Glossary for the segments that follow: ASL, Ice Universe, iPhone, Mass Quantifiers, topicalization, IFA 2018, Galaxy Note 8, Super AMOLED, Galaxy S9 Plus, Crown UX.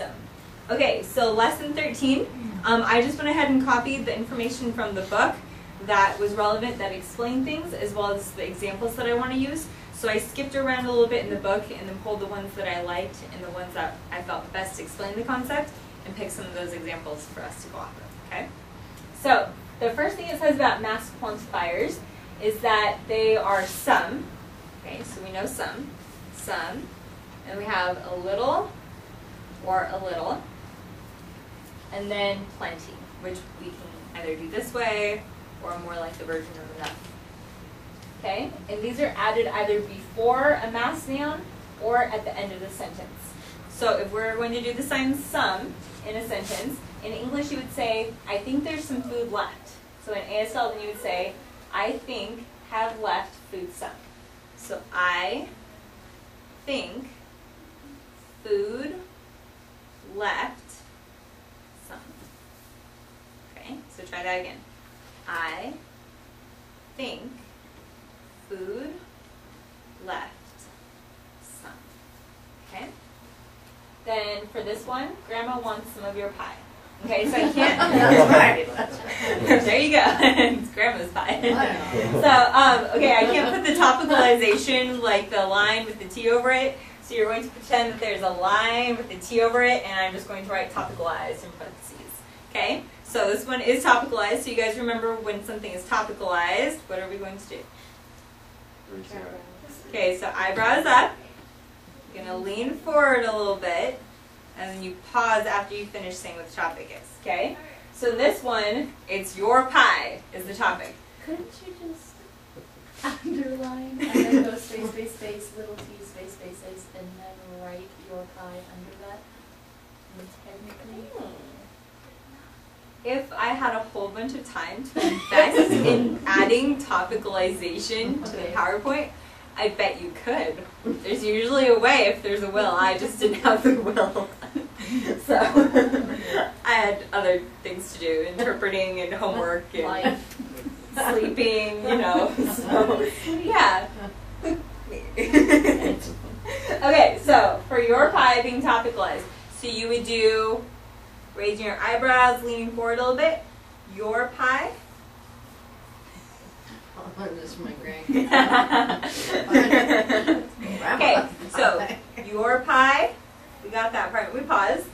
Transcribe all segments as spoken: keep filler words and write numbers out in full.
Awesome. Okay, so lesson thirteen. Um, I just went ahead and copied the information from the book that was relevant, that explained things, as well as the examples that I want to use. So I skipped around a little bit in the book and then pulled the ones that I liked and the ones that I felt best explained the concept and picked some of those examples for us to go off of, okay? So the first thing it says about mass quantifiers is that they are some, okay, so we know some, some, and we have a little or a little, and then plenty, which we can either do this way or more like the version of enough. Okay, and these are added either before a mass noun or at the end of the sentence. So if we're going to do the sign some in a sentence, in English you would say, I think there's some food left. So in A S L then you would say, I think have left food some. So I think food left some. Okay, so try that again. I think food left some. Okay? Then for this one, Grandma wants some of your pie. Okay, so I can't. There you go. It's Grandma's pie. So, um, okay, I can't put the topicalization, like the line with the T over it. So you're going to pretend that there's a line with the T over it, and I'm just going to write topicalized in parentheses. Okay? So this one is topicalized. So you guys remember when something is topicalized, what are we going to do? Okay, so eyebrows up, you're going to lean forward a little bit, and then you pause after you finish saying what the topic is, okay? So this one, it's your pie is the topic. Couldn't you just underline, and then go space, space, space, little t, space, space, space, and then write your pie under that? Technically. If I had a whole bunch of time to invest in adding topicalization to the PowerPoint, I bet you could. There's usually a way if there's a will. I just didn't have the will. So I had other things to do, interpreting and homework and life. Sleeping, you know. So, yeah. Okay, so for your pie being topicalized, so you would do raising your eyebrows, leaning forward a little bit. Your pie. I'll this my grandkids. Okay, so your pie. We got that part. We pause,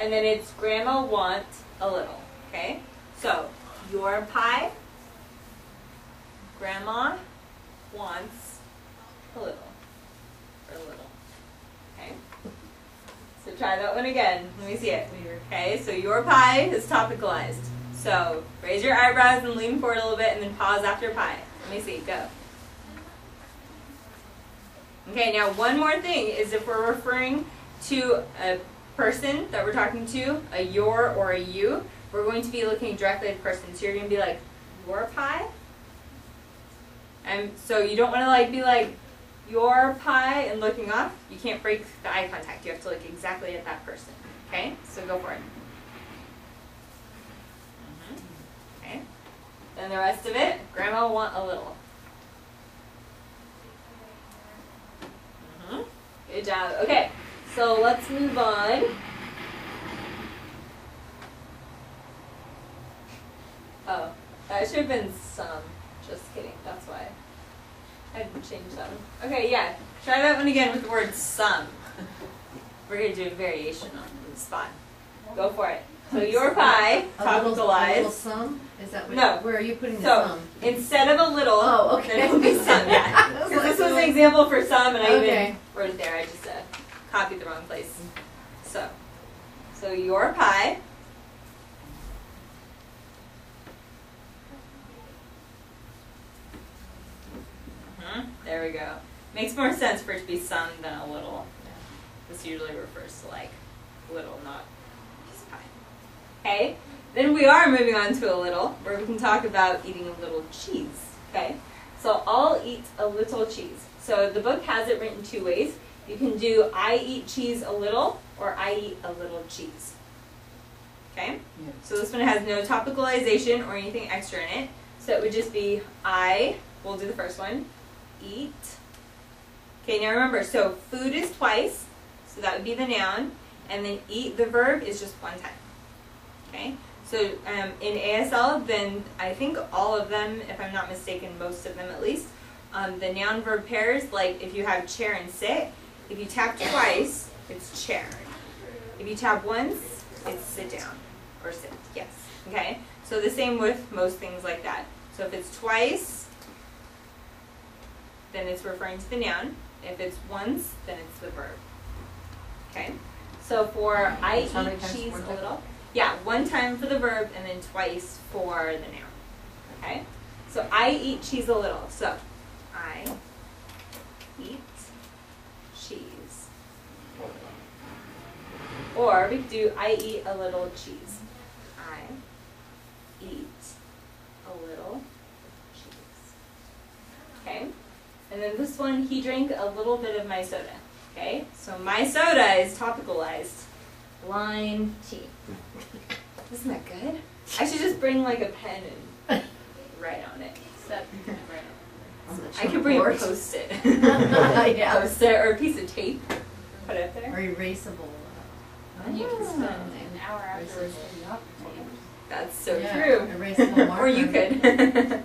and then it's Grandma want a little. Okay, so your pie. Grandma wants a little. Or a little. Okay. So try that one again. Let me see it. Okay, so your pie is topicalized. So raise your eyebrows and lean forward a little bit and then pause after pie. Let me see. Go. Okay, now one more thing is if we're referring to a person that we're talking to, a your or a you, we're going to be looking directly at the person. So you're going to be like, your pie? And so you don't want to like be like, your pie and looking off, you can't break the eye contact. You have to look exactly at that person. Okay? So go for it. Mm-hmm. Okay? Then the rest of it, Grandma want a little. Mm-hmm. Good job. Okay. So let's move on. Oh, that should have been some. Just kidding. That's why. I didn't change them. Okay, yeah. Try that one again with the word some. We're going to do a variation on the spot. Go for it. So your pie, topicalized. A little some? Is that what no. You, where are you putting the so, some? So instead of a little, oh, okay. There will be some. Yeah. Because like this was an example for some, and I okay. even wrote it there. I just uh, copied the wrong place. So, so your pie. There we go. Makes more sense for it to be some than a little. This usually refers to like little, not just pie. Okay? Then we are moving on to a little, where we can talk about eating a little cheese. Okay? So I'll eat a little cheese. So the book has it written two ways. You can do I eat cheese a little, or I eat a little cheese. Okay? Yeah. So this one has no topicalization or anything extra in it. So it would just be I, we'll do the first one. Eat. Okay, now remember, so food is twice, so that would be the noun, and then eat, the verb is just one time. Okay? So um, in A S L, then I think all of them, if I'm not mistaken, most of them at least, um, the noun verb pairs, like if you have chair and sit, if you tap twice, it's chair. If you tap once, it's sit down or sit, yes. Okay? So the same with most things like that. So if it's twice, then it's referring to the noun. If it's once, then it's the verb. Okay? So for I eat cheese a little. Yeah, one time for the verb and then twice for the noun. Okay? So I eat cheese a little. So I eat cheese. Or we could do I eat a little cheese. I eat a little cheese. Okay? And then this one, he drank a little bit of my soda. Okay? So my soda is topicalized. Lime tea. Isn't that good? I should just bring like a pen and write on it. Except I write on it. I could bring a post-it. Yeah. Post-it or a piece of tape. Put it there. Or erasable. Oh, you can spend an hour afterwards. That's so yeah, true. Erasable marker. Or you could. No.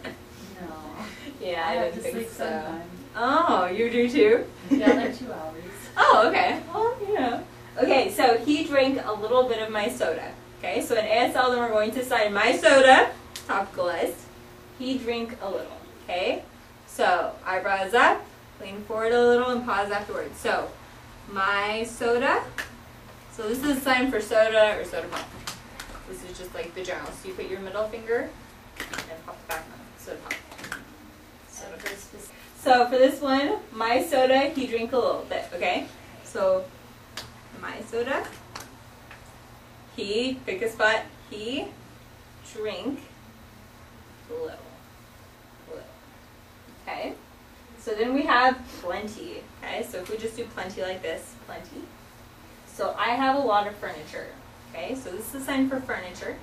Yeah, I, I don't think so. Sometime. Oh, you do too? Yeah, like two hours. Oh, okay. Well, you know. Okay, so he drank a little bit of my soda. Okay, so in A S L, then we're going to assign my soda, topicalized. He drank a little. Okay, so eyebrows up, lean forward a little, and pause afterwards. So my soda. So this is a sign for soda or soda pop. This is just like the journal. So you put your middle finger and pop it back on. Soda pop. Soda pop. So for this one, my soda, he drank a little bit. Okay, so. My soda. He, pick a spot, he drink little, little. Okay? So then we have plenty. Okay? So if we just do plenty like this, plenty. So I have a lot of furniture. Okay? So this is a sign for furniture.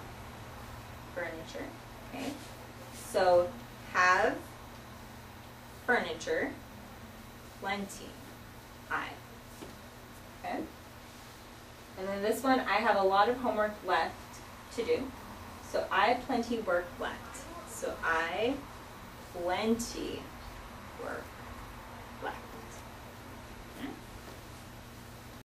Furniture. Okay? So have furniture, plenty. I. Okay? And then this one, I have a lot of homework left to do. So I plenty work left. So I plenty work